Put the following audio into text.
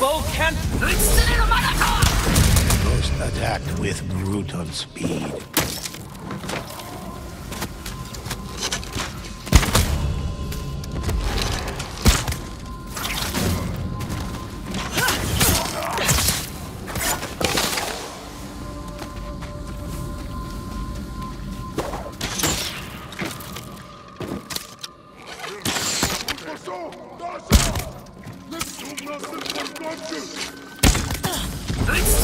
bow can't... Most attack with brutal speed. Let's